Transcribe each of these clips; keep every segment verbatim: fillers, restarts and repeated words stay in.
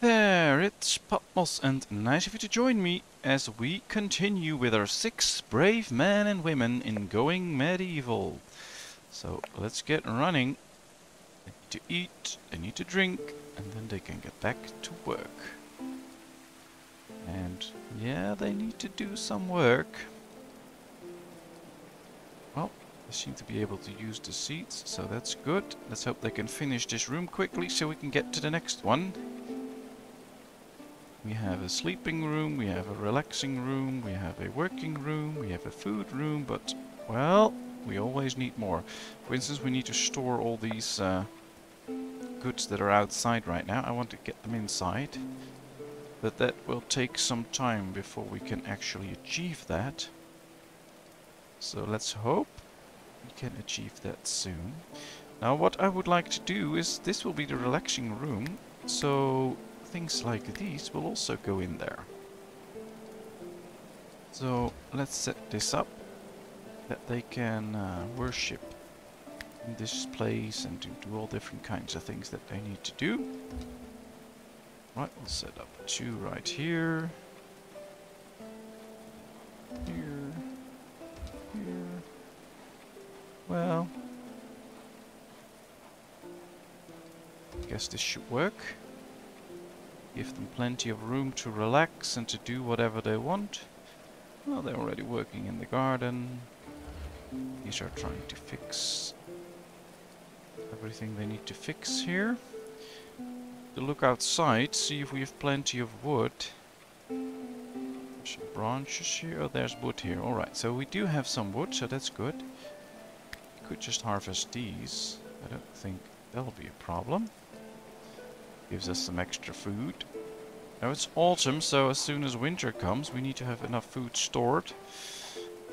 there, it's Patmos, and nice of you to join me as we continue with our six brave men and women in Going Medieval. So let's get running. They need to eat, they need to drink, and then they can get back to work. And yeah, they need to do some work. Well, they seem to be able to use the seats, so that's good. Let's hope they can finish this room quickly so we can get to the next one. We have a sleeping room, we have a relaxing room, we have a working room, we have a food room, but, well, we always need more. For instance, we need to store all these uh, goods that are outside right now. I want to get them inside, but that will take some time before we can actually achieve that. So let's hope we can achieve that soon. Now what I would like to do is, this will be the relaxing room, so things like these will also go in there. So let's set this up that they can uh, worship in this place and to do all different kinds of things that they need to do. Right, we'll set up two right here, here, here. Well, I guess this should work. Give them plenty of room to relax and to do whatever they want. Well, they're already working in the garden. These are trying to fix everything they need to fix here. To look outside, see if we have plenty of wood. There's some branches here. Oh, there's wood here. Alright, so we do have some wood, so that's good. We could just harvest these. I don't think that'll be a problem. Gives us some extra food. Now it's autumn, so as soon as winter comes, we need to have enough food stored.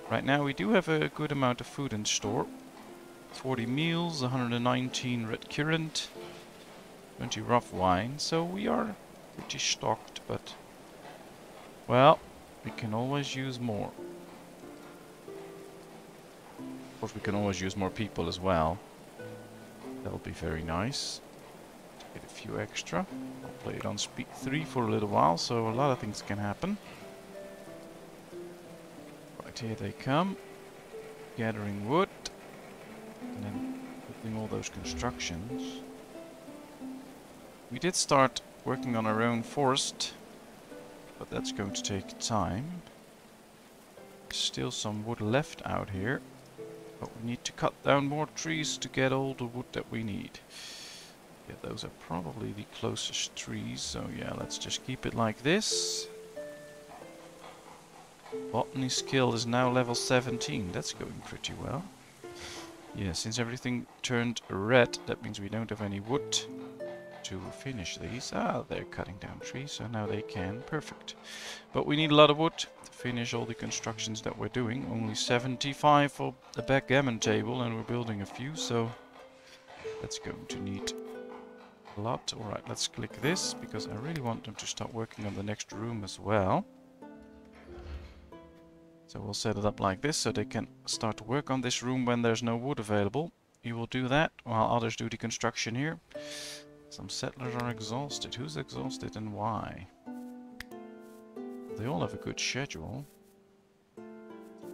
Right now we do have a good amount of food in store. forty meals, one hundred nineteen red currant, twenty rough wine, so we are pretty stocked, but, well, we can always use more. Of course we can always use more people as well. That'll be very nice. Get a few extra. I'll play it on speed three for a little while, so a lot of things can happen. Right, here they come. Gathering wood. And then building all those constructions. We did start working on our own forest, but that's going to take time. Still some wood left out here, but we need to cut down more trees to get all the wood that we need. Yeah, those are probably the closest trees, so yeah, let's just keep it like this. Botany skill is now level seventeen, that's going pretty well. Yeah, since everything turned red, that means we don't have any wood to finish these. Ah, they're cutting down trees, so now they can. Perfect. But we need a lot of wood to finish all the constructions that we're doing. Only seventy-five for the backgammon table, and we're building a few, so that's going to need lot. Alright, let's click this, because I really want them to start working on the next room as well. So we'll set it up like this, so they can start to work on this room when there's no wood available. You will do that, while others do the construction here. Some settlers are exhausted. Who's exhausted and why? They all have a good schedule.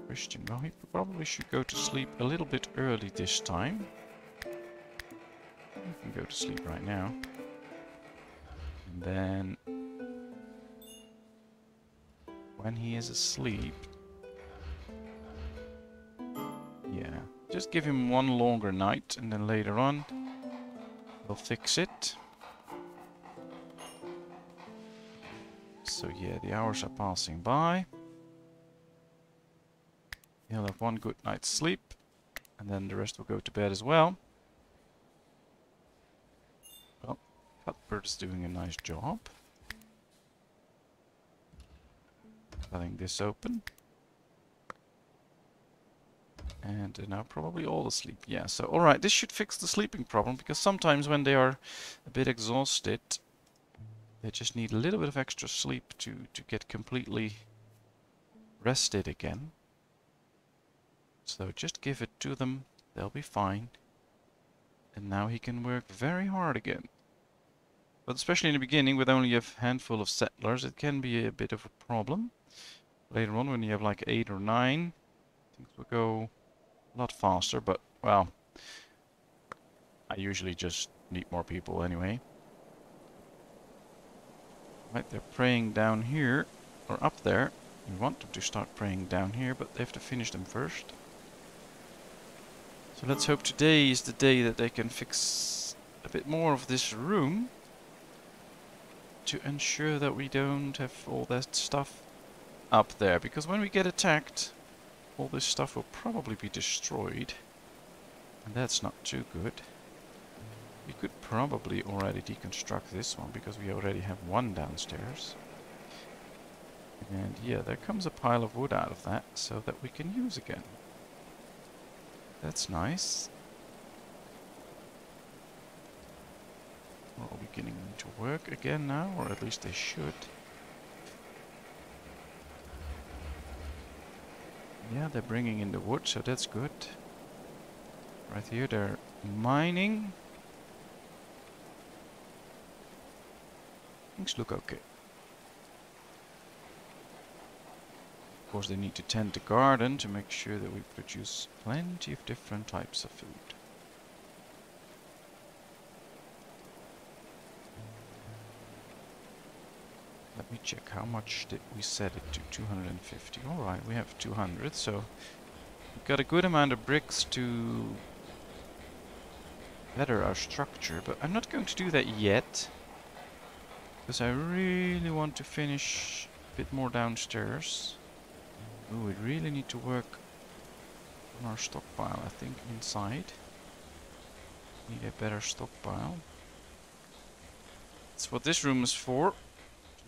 Christian, well, he probably should go to sleep a little bit early this time. You can go to sleep right now. And then, when he is asleep, yeah, just give him one longer night, and then later on, we'll fix it. So yeah, the hours are passing by. He'll have one good night's sleep, and then the rest will go to bed as well. Cuthbert is doing a nice job. Cutting this open. And they're now probably all asleep. Yeah, so alright, this should fix the sleeping problem, because sometimes when they are a bit exhausted, they just need a little bit of extra sleep to, to get completely rested again. So just give it to them, they'll be fine. And now he can work very hard again. But especially in the beginning, with only a handful of settlers, it can be a bit of a problem. Later on, when you have like eight or nine, things will go a lot faster, but, well, I usually just need more people anyway. Right, they're praying down here, or up there. We want them to start praying down here, but they have to finish them first. So let's hope today is the day that they can fix a bit more of this room to ensure that we don't have all that stuff up there, because when we get attacked, all this stuff will probably be destroyed, and that's not too good. We could probably already deconstruct this one, because we already have one downstairs. And yeah, there comes a pile of wood out of that, so that we can use again. That's nice. We're all beginning to work again now, or at least they should. Yeah, they're bringing in the wood, so that's good. Right here they're mining. Things look okay. Of course they need to tend the garden to make sure that we produce plenty of different types of food. Let me check, how much did we set it to? two hundred fifty. Alright, we have two hundred, so we've got a good amount of bricks to better our structure, but I'm not going to do that yet, because I really want to finish a bit more downstairs. Ooh, we really need to work on our stockpile, I think, inside. Need a better stockpile. That's what this room is for.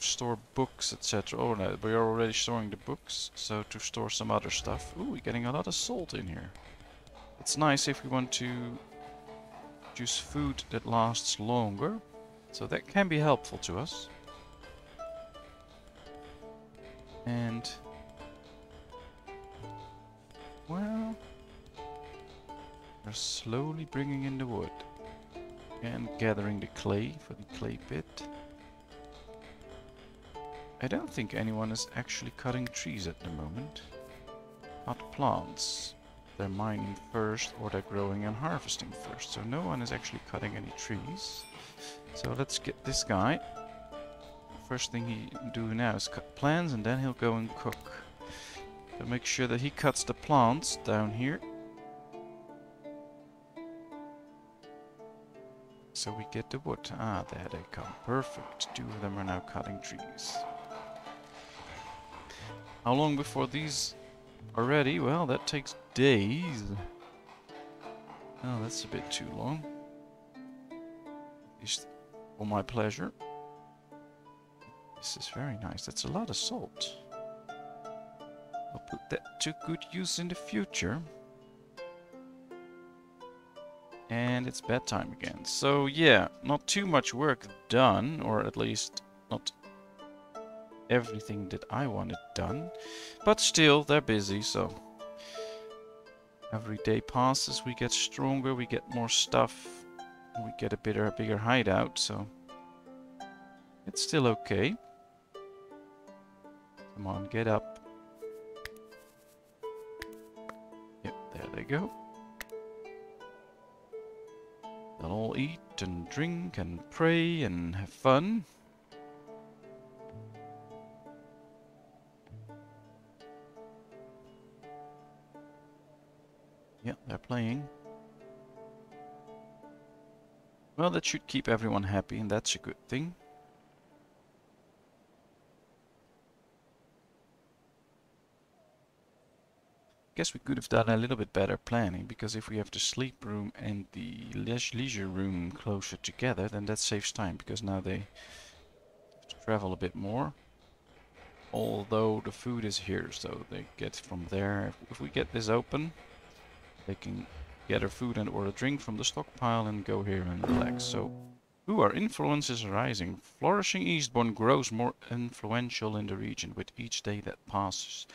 To store books, et cetera. Oh no, we are already storing the books, so to store some other stuff. Ooh, we're getting a lot of salt in here. It's nice if we want to produce food that lasts longer, so that can be helpful to us. And, well, they're slowly bringing in the wood and gathering the clay for the clay pit. I don't think anyone is actually cutting trees at the moment. Not plants. They're mining first, or they're growing and harvesting first. So no one is actually cutting any trees. So let's get this guy. First thing he do now is cut plants, and then he'll go and cook. So make sure that he cuts the plants down here, so we get the wood. Ah, there they come. Perfect. Two of them are now cutting trees. How long before these are ready? Well, that takes days. Oh, that's a bit too long. At least for my pleasure. This is very nice. That's a lot of salt. I'll put that to good use in the future. And it's bedtime again. So yeah, not too much work done, or at least not everything that I wanted done, but still they're busy, so every day passes, we get stronger, we get more stuff, we get a bigger, bigger hideout, so it's still okay. Come on, get up. Yep, there they go. They'll all eat and drink and pray and have fun. Yeah, they're playing. Well, that should keep everyone happy, and that's a good thing. Guess we could have done a little bit better planning, because if we have the sleep room and the le leisure room closer together, then that saves time, because now they have to travel a bit more. Although the food is here, so they get from there. If we get this open, they can gather food and or a drink from the stockpile and go here and relax. So, ooh, our influence is rising. Flourishing Eastbourne grows more influential in the region with each day that passes.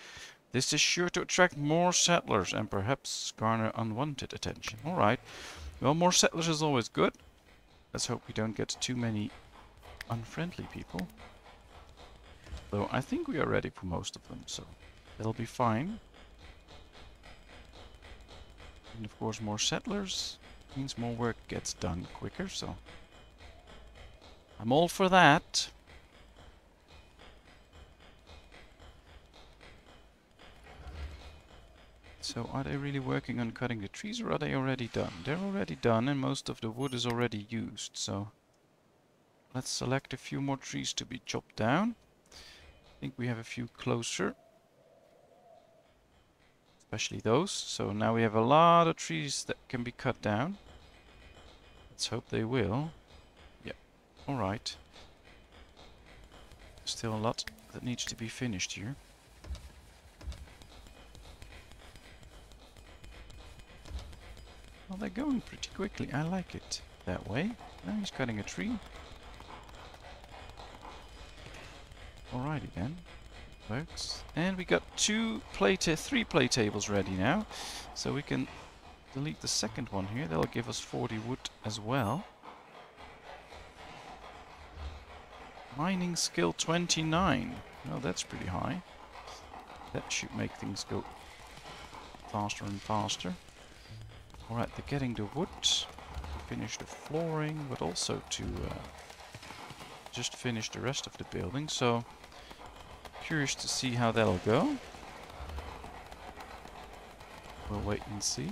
This is sure to attract more settlers and perhaps garner unwanted attention. Alright. Well, more settlers is always good. Let's hope we don't get too many unfriendly people. Though I think we are ready for most of them, so that'll be fine. And of course more settlers means more work gets done quicker, so I'm all for that. So are they really working on cutting the trees, or are they already done? They're already done and most of the wood is already used, so let's select a few more trees to be chopped down. I think we have a few closer, especially those. So now we have a lot of trees that can be cut down. Let's hope they will. Yep, all right. Still a lot that needs to be finished here. Well, they're going pretty quickly. I like it that way. Now he's cutting a tree. Alrighty then, folks. And we got two play ta three play tables ready now. So we can delete the second one here. That'll give us forty wood as well. Mining skill twenty-nine. Well, that's pretty high. That should make things go faster and faster. Alright, they're getting the wood, finish the flooring, but also to uh, just finish the rest of the building, so curious to see how that'll go. We'll wait and see.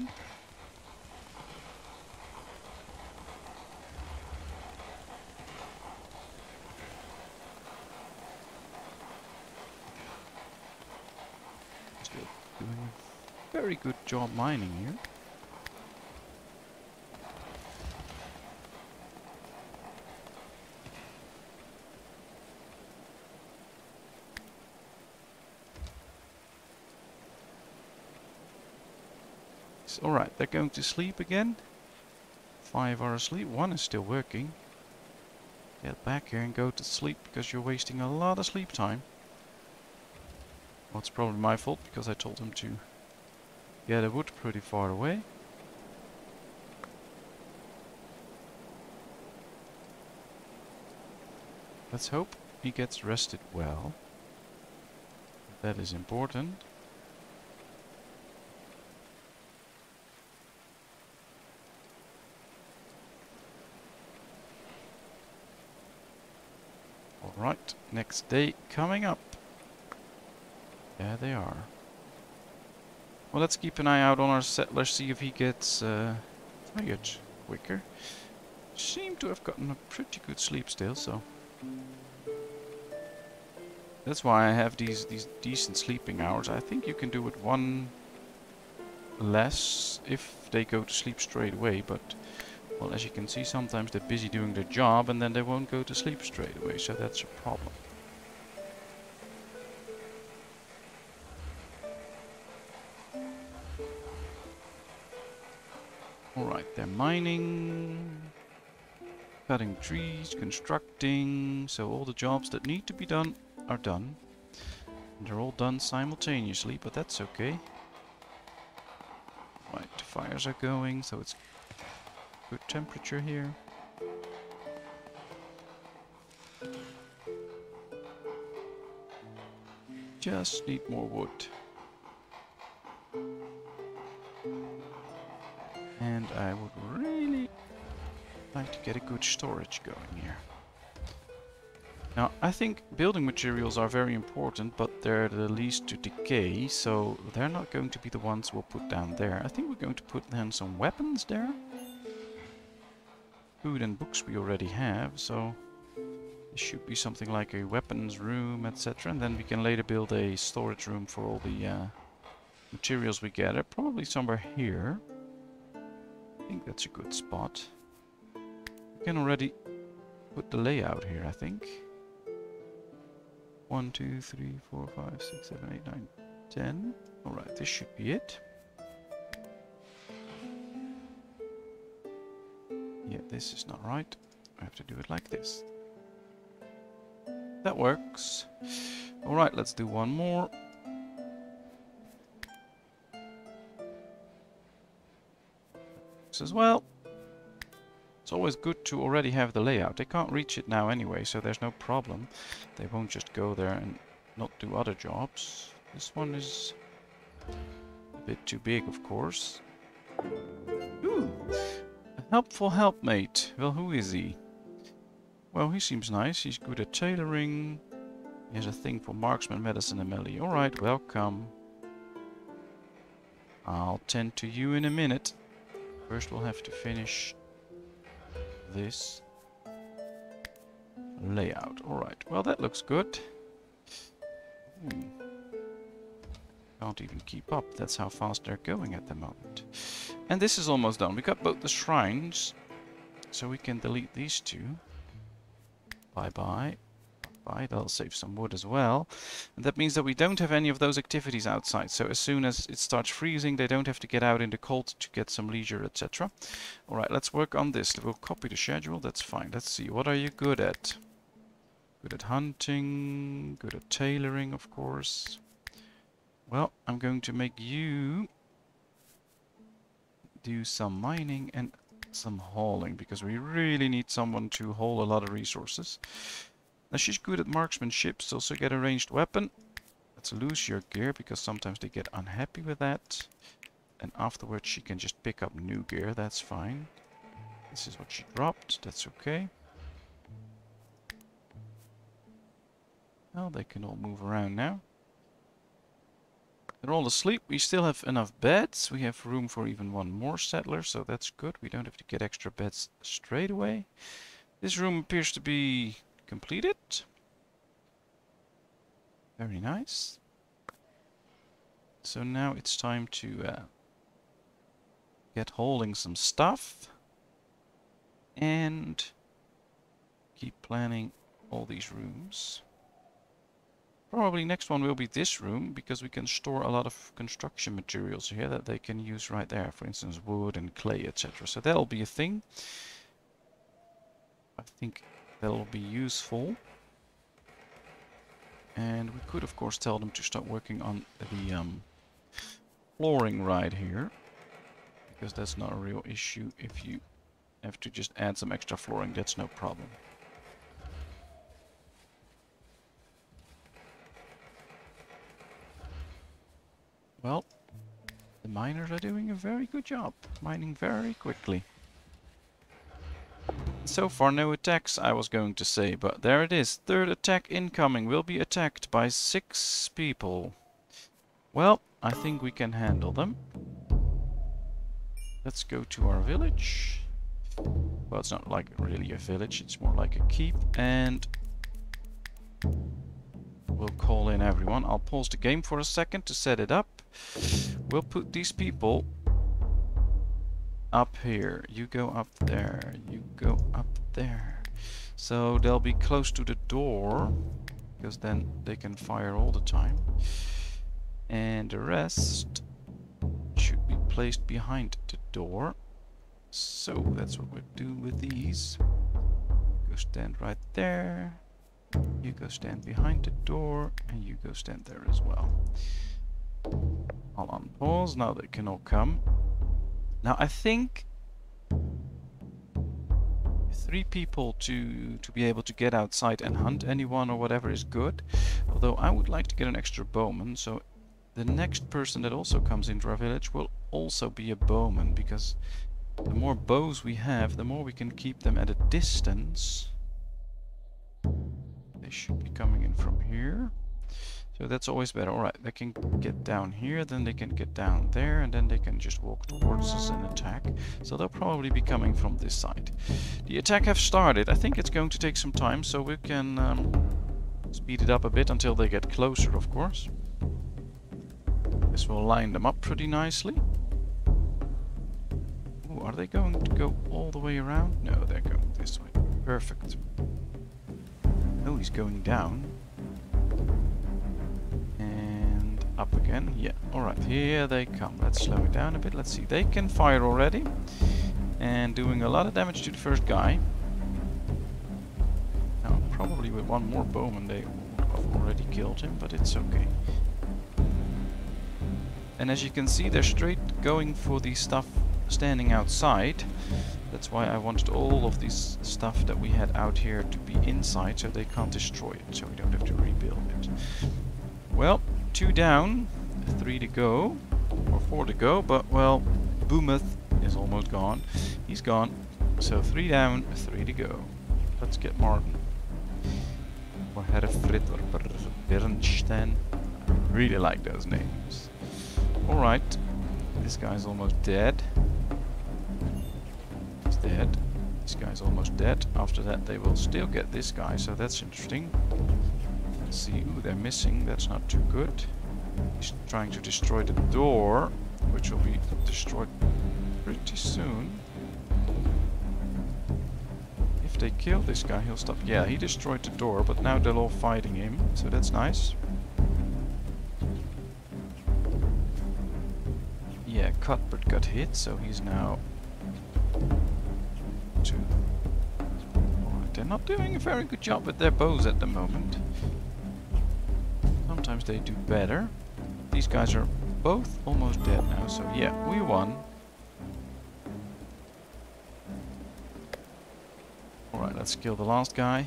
Still doing a very good job mining here. Alright, they're going to sleep again. Five are asleep, one is still working. Get back here and go to sleep because you're wasting a lot of sleep time. Well, it's probably my fault because I told them to get a wood pretty far away. Let's hope he gets rested well. That is important. Right, next day coming up. There they are. Well, let's keep an eye out on our settler, see if he gets uh, tired quicker. Seem to have gotten a pretty good sleep still, so that's why I have these these decent sleeping hours. I think you can do it one less if they go to sleep straight away, but well, as you can see, sometimes they're busy doing their job and then they won't go to sleep straight away, so that's a problem. Alright, they're mining, cutting trees, constructing, so all the jobs that need to be done are done. And they're all done simultaneously, but that's okay. Right, the fires are going, so it's good temperature here. Just need more wood. And I would really like to get a good storage going here. Now, I think building materials are very important, but they're the least to decay, so they're not going to be the ones we'll put down there. I think we're going to put down some weapons there. Food and books we already have, so this should be something like a weapons room, et cetera. And then we can later build a storage room for all the uh, materials we gather. Probably somewhere here. I think that's a good spot. We can already put the layout here, I think. One, two, three, four, five, six, seven, eight, nine, ten. Alright, this should be it. Yeah, this is not right. I have to do it like this. That works. Alright, let's do one more. This as well. It's always good to already have the layout. They can't reach it now anyway, so there's no problem. They won't just go there and not do other jobs. This one is a bit too big, of course. Ooh, a helpful helpmate. Well, who is he? Well, he seems nice. He's good at tailoring. He has a thing for marksman, medicine, and melee. Alright, welcome. I'll tend to you in a minute. First we'll have to finish this layout. Alright, well that looks good. Ooh. Can't even keep up. That's how fast they're going at the moment. And this is almost done. We got both the shrines, so we can delete these two. Bye-bye. Bye. That'll save some wood as well. And that means that we don't have any of those activities outside. So as soon as it starts freezing, they don't have to get out in the cold to get some leisure, et cetera. Alright, let's work on this. We'll copy the schedule. That's fine. Let's see. What are you good at? Good at hunting. Good at tailoring, of course. Well, I'm going to make you do some mining and some hauling, because we really need someone to haul a lot of resources. Now, she's good at marksmanship, so also get a ranged weapon. Let's lose your gear, because sometimes they get unhappy with that. And afterwards she can just pick up new gear, that's fine. This is what she dropped, that's okay. Well, they can all move around now. They're all asleep. We still have enough beds. We have room for even one more settler, so that's good. We don't have to get extra beds straight away. This room appears to be completed. Very nice. So now it's time to uh, get holding some stuff and keep planning all these rooms. Probably next one will be this room, because we can store a lot of construction materials here that they can use right there. For instance, wood and clay, et cetera. So that'll be a thing. I think that'll be useful. And we could, of course, tell them to start working on the um, flooring right here, because that's not a real issue. If you have to just add some extra flooring, that's no problem. Well, the miners are doing a very good job, mining very quickly. So far no attacks, I was going to say, but there it is. Third attack incoming. We'll be attacked by six people. Well, I think we can handle them. Let's go to our village. Well, it's not like really a village, it's more like a keep, and we'll call in everyone. I'll pause the game for a second to set it up. We'll put these people up here. You go up there. You go up there. So they'll be close to the door, because then they can fire all the time. And the rest should be placed behind the door. So that's what we'll do with these. Go stand right there. You go stand behind the door, and you go stand there as well. I'll unpause, now they can all come. Now I think three people to, to be able to get outside and hunt anyone or whatever is good. Although I would like to get an extra bowman, so the next person that also comes into our village will also be a bowman, because the more bows we have, the more we can keep them at a distance. They should be coming in from here, so that's always better. Alright, they can get down here, then they can get down there, and then they can just walk towards us and attack. So they'll probably be coming from this side. The attack have started. I think it's going to take some time, so we can um, speed it up a bit until they get closer, of course. This will line them up pretty nicely. Ooh, are they going to go all the way around? No, they're going this way. Perfect. Oh, he's going down and up again. Yeah, alright, here they come. Let's slow it down a bit. Let's see, they can fire already and doing a lot of damage to the first guy. Now probably with one more bowman they would have already killed him, but it's okay. And as you can see, they're straight going for the stuff standing outside. That's why I wanted all of these stuff that we had out here to be inside, so they can't destroy it, so we don't have to rebuild it. Well, two down, three to go, or four to go, but, well, Boomuth is almost gone. He's gone, so three down, three to go. Let's get Martin. Hårefritter, Birnstein. I really like those names. Alright, this guy's almost dead. He's dead. This guy's almost dead. After that they will still get this guy, so that's interesting. Let's see, ooh, they're missing, that's not too good. He's trying to destroy the door, which will be destroyed pretty soon. If they kill this guy, he'll stop. Yeah, he destroyed the door, but now they're all fighting him, so that's nice. Yeah, Cuthbert got hit, so he's now... two. Alright, they're not doing a very good job with their bows at the moment. Sometimes they do better. These guys are both almost dead now, so yeah, we won. Alright, let's kill the last guy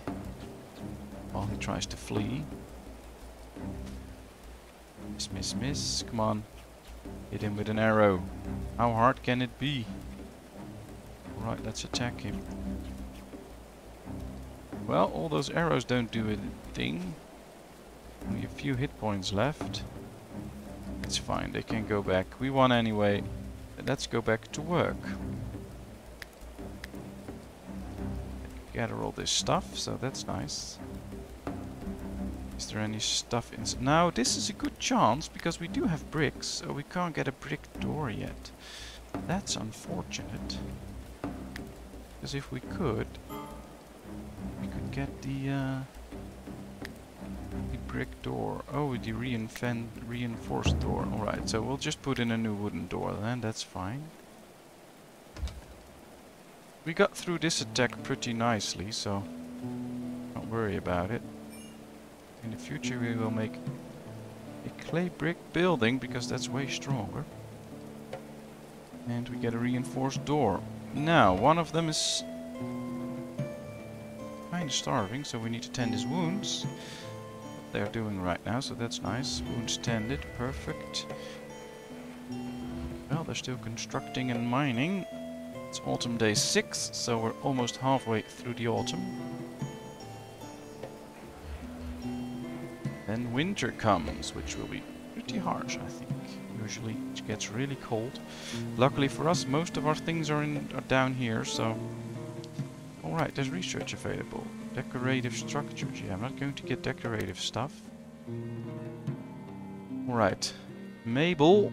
while he tries to flee. Miss, miss, miss. Come on. Hit him with an arrow. How hard can it be? Alright, let's attack him. Well, all those arrows don't do a thing. Only a few hit points left. It's fine, they can go back. We won anyway. Let's go back to work. Gather all this stuff, so that's nice. Is there any stuff inside? Now, this is a good chance, because we do have bricks, so we can't get a brick door yet. That's unfortunate. Because if we could, we could get the, uh, the brick door. Oh, the reinvent, reinforced door. Alright, so we'll just put in a new wooden door then, that's fine. We got through this attack pretty nicely, so don't worry about it. In the future we will make a clay brick building, because that's way stronger. And we get a reinforced door. Now, one of them is kind of starving, so we need to tend his wounds. They're doing right now, so that's nice. Wounds tended, perfect. Well, they're still constructing and mining. It's autumn day six, so we're almost halfway through the autumn. Then winter comes, which will be pretty harsh, I think. Usually it gets really cold. Luckily for us, most of our things are, in, are down here, so... Alright, there's research available. Decorative structures. Yeah, I'm not going to get decorative stuff. Alright. Mabel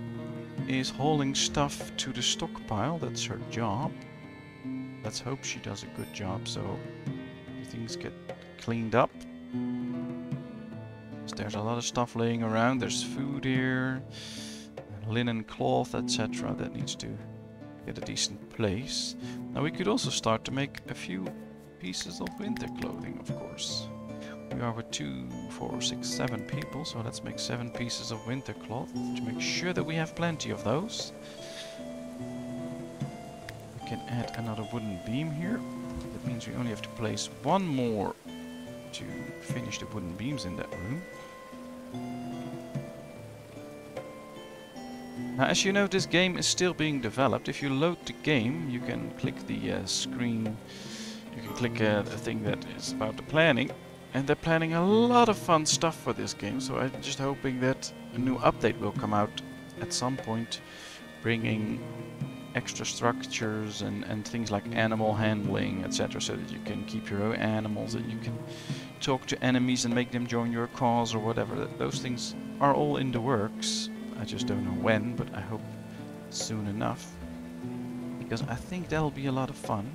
is hauling stuff to the stockpile. That's her job. Let's hope she does a good job, so things get cleaned up. So there's a lot of stuff laying around. There's food here, linen, cloth, et cetera. That needs to get a decent place. Now we could also start to make a few pieces of winter clothing, of course. We are with two, four, six, seven people, so let's make seven pieces of winter cloth to make sure that we have plenty of those. We can add another wooden beam here. That means we only have to place one more to finish the wooden beams in that room. Now, as you know, this game is still being developed. If you load the game, you can click the uh, screen, you can click uh, the thing that is about the planning. And they're planning a lot of fun stuff for this game, so I'm just hoping that a new update will come out at some point, bringing extra structures and, and things like animal handling, et cetera, so that you can keep your own animals, that you can talk to enemies and make them join your cause or whatever. Those things are all in the works. I just don't know when, but I hope soon enough, because I think that'll be a lot of fun.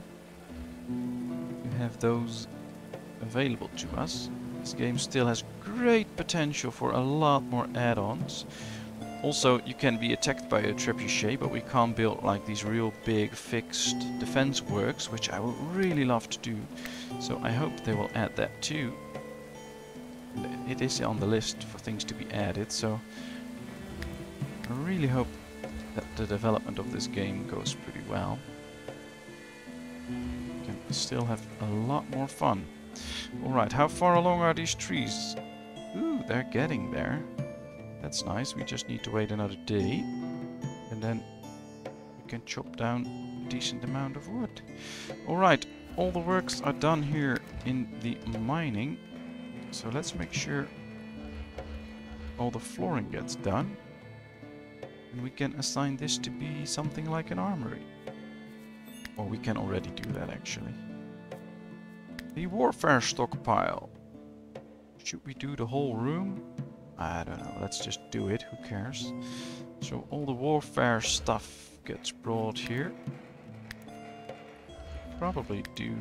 You have those available to us. This game still has great potential for a lot more add-ons. Also, you can be attacked by a trebuchet, but we can't build like these real big fixed defense works, which I would really love to do. So I hope they will add that too. It is on the list for things to be added, so I really hope that the development of this game goes pretty well. still have a lot more fun. Alright, how far along are these trees? Ooh, they're getting there. That's nice, we just need to wait another day. And then we can chop down a decent amount of wood. Alright, all the works are done here in the mining. So let's make sure all the flooring gets done. And we can assign this to be something like an armory. Or we can already do that actually. The warfare stockpile. Should we do the whole room? I don't know, let's just do it, who cares. So all the warfare stuff gets brought here. Probably do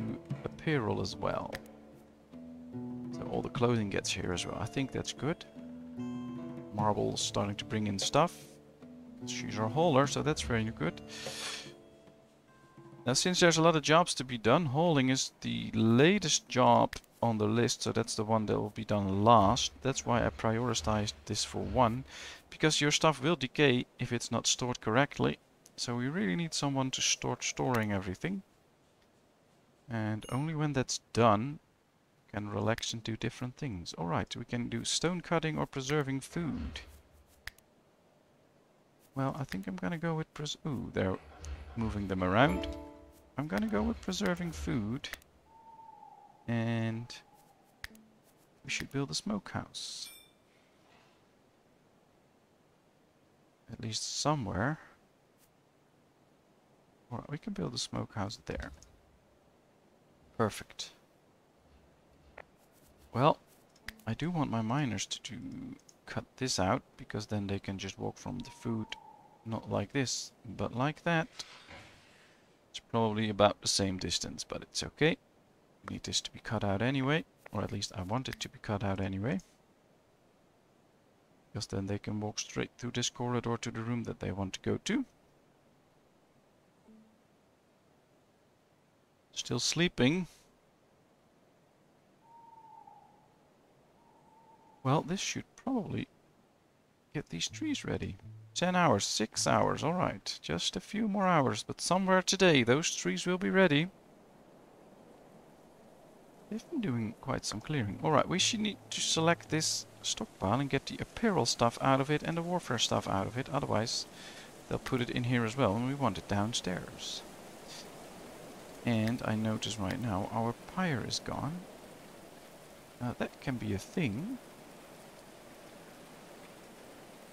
apparel as well. So all the clothing gets here as well, I think that's good. Marble's starting to bring in stuff. She's our hauler, so that's very good. Now, since there's a lot of jobs to be done, hauling is the latest job on the list, so that's the one that will be done last. That's why I prioritized this for one, because your stuff will decay if it's not stored correctly. So we really need someone to start storing everything. And only when that's done, can relax and do different things. Alright, we can do stone cutting or preserving food. Well, I think I'm gonna go with pres- ooh, they're moving them around. I'm gonna go with preserving food. And we should build a smokehouse. At least somewhere. Or we can build a smokehouse there. Perfect. Well, I do want my miners to do cut this out, because then they can just walk from the food. Not like this, but like that. It's probably about the same distance, but it's okay. We need this to be cut out anyway, or at least I want it to be cut out anyway. Because then they can walk straight through this corridor to the room that they want to go to. Still sleeping. Well, this should probably get these trees ready. ten hours, six hours, alright. Just a few more hours, but somewhere today those trees will be ready. They've been doing quite some clearing. Alright, we should need to select this stockpile and get the apparel stuff out of it and the warfare stuff out of it. Otherwise, they'll put it in here as well, and we want it downstairs. And I notice right now our pyre is gone. Now, that can be a thing.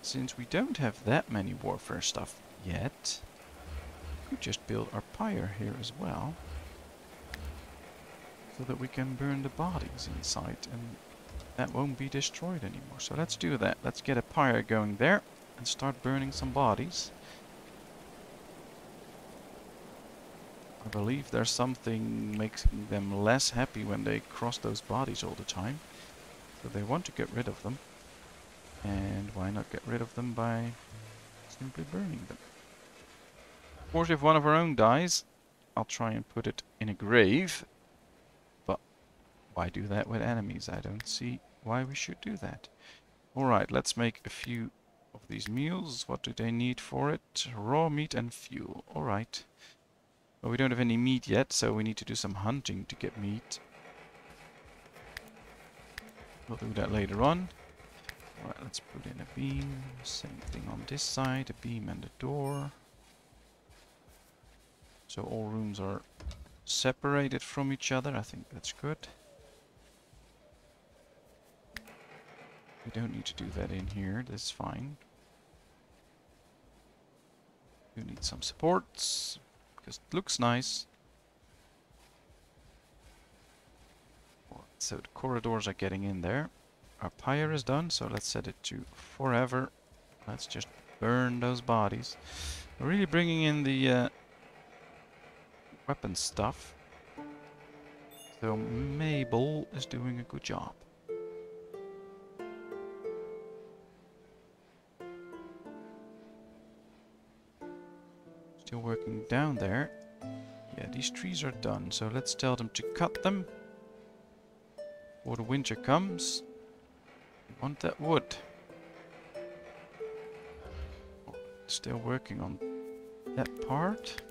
Since we don't have that many warfare stuff yet, we could just build our pyre here as well. So that we can burn the bodies inside and that won't be destroyed anymore. So let's do that. Let's get a pyre going there and start burning some bodies. I believe there's something making them less happy when they cross those bodies all the time. So they want to get rid of them. And why not get rid of them by simply burning them? Of course, if one of our own dies, I'll try and put it in a grave. But why do that with enemies? I don't see why we should do that. Alright, let's make a few of these meals. What do they need for it? Raw meat and fuel. Alright. Well, we don't have any meat yet, so we need to do some hunting to get meat. We'll do that later on. Right, let's put in a beam, same thing on this side, a beam and a door. So all rooms are separated from each other, I think that's good. We don't need to do that in here, that's fine. We need some supports, because it looks nice. Right, so the corridors are getting in there. Our pyre is done, so let's set it to forever. Let's just burn those bodies. We're really bringing in the uh, weapon stuff. So Mabel is doing a good job. Still working down there. Yeah, these trees are done, so let's tell them to cut them before the winter comes. Want that wood. Still working on that part.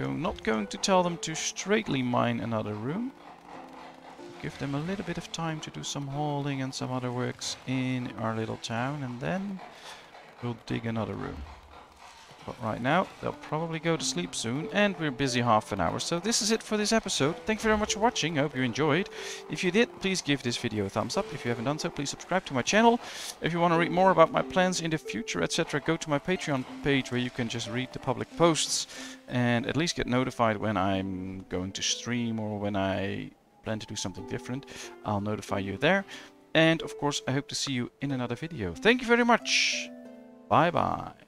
Go, not going to tell them to straightly mine another room. Give them a little bit of time to do some hauling and some other works in our little town, and then we'll dig another room. But right now, they'll probably go to sleep soon, and we're busy half an hour. So this is it for this episode. Thank you very much for watching. I hope you enjoyed. If you did, please give this video a thumbs up. If you haven't done so, please subscribe to my channel. If you want to read more about my plans in the future, et cetera, go to my Patreon page where you can just read the public posts and at least get notified when I'm going to stream or when I plan to do something different. I'll notify you there. And of course, I hope to see you in another video. Thank you very much. Bye-bye.